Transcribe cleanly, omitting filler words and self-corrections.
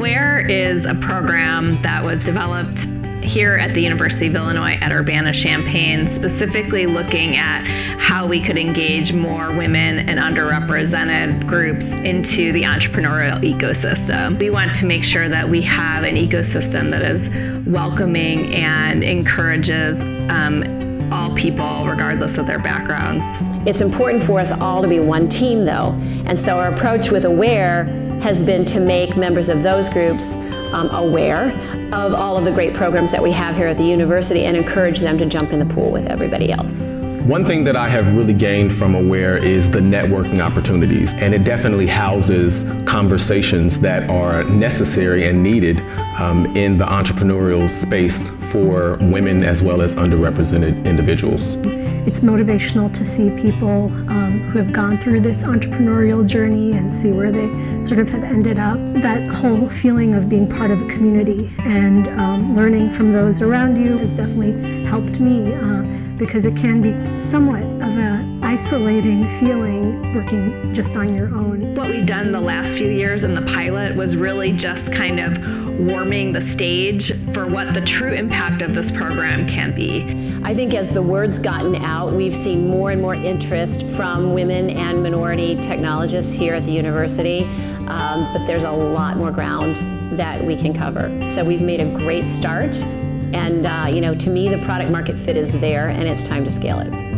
AWARE is a program that was developed here at the University of Illinois at Urbana-Champaign, specifically looking at how we could engage more women and underrepresented groups into the entrepreneurial ecosystem. We want to make sure that we have an ecosystem that is welcoming and encourages all people, regardless of their backgrounds. It's important for us all to be one team, though, and so our approach with AWARE has been to make members of those groups aware of all of the great programs that we have here at the university and encourage them to jump in the pool with everybody else. One thing that I have really gained from AWARE is the networking opportunities, and it definitely houses conversations that are necessary and needed in the entrepreneurial space for women as well as underrepresented individuals. It's motivational to see people who have gone through this entrepreneurial journey and see where they sort of have ended up. That whole feeling of being part of a community and learning from those around you has definitely helped me because it can be somewhat of an isolating feeling working just on your own. What we've done the last few years in the pilot was really just kind of warming the stage for what the true impact of this program can be. I think as the word's gotten out, we've seen more and more interest from women and minority technologists here at the university, but there's a lot more ground that we can cover. So we've made a great start, and to me the product market fit is there, and it's time to scale it.